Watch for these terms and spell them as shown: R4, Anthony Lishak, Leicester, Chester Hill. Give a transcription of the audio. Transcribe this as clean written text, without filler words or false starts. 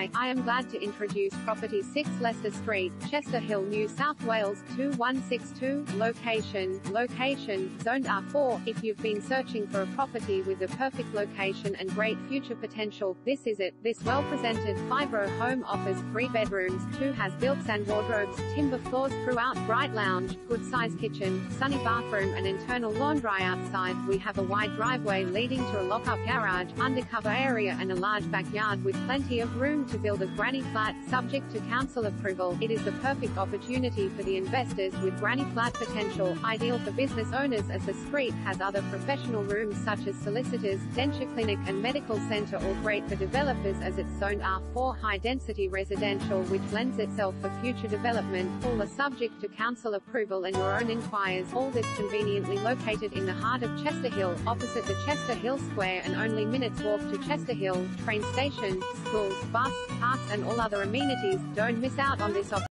Hi, I am glad to introduce property 6 Leicester Street, Chester Hill, New South Wales, 2162, location, zoned R4. If you've been searching for a property with the perfect location and great future potential, this is it. This well-presented, 5-row home offers 3 bedrooms, 2 has-built and wardrobes, timber floors throughout, bright lounge, good-sized kitchen, sunny bathroom and internal laundry outside. We have a wide driveway leading to a lock-up garage, undercover area and a large backyard with plenty of room to build a granny flat, subject to council approval. It is the perfect opportunity for the investors with granny flat potential, ideal for business owners as the street has other professional rooms such as solicitors, denture clinic and medical center, or great for developers as it's zoned R4 high-density residential, which lends itself for future development. All are subject to council approval and your own inquiries. All this conveniently located in the heart of Chester Hill, opposite the Chester Hill Square, and only minutes walk to Chester Hill, train station, schools, bus, parks and all other amenities. Don't miss out on this opportunity.